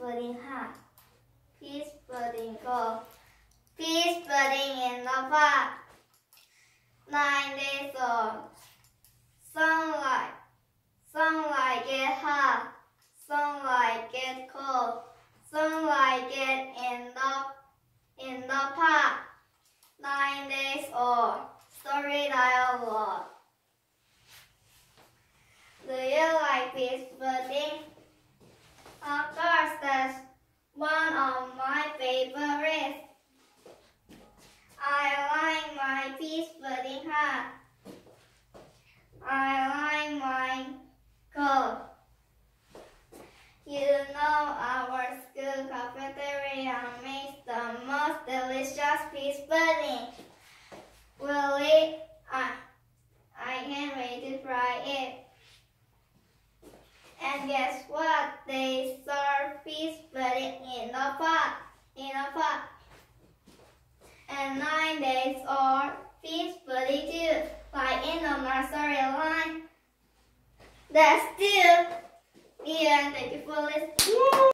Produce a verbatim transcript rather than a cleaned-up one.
pudding high. Pease pudding go. Pease pudding in the pot. Nine days old. Sunlight. Sunlight get hot. Sunlight get cold. Sunlight get in the in the pot. Nine days old. Story dialogue. Do you like pease pudding? Of course, that's one of my favorites. I like my pease pudding hot. I like mine cold. You know our school cafeteria makes the most delicious pease pudding. Really, I, I can't wait to try it. And guess what? They serve pease pudding in a pot, in a pot. And nine days old pease pudding too, like in the nursery line. That's two. Yeah, thank you for listening.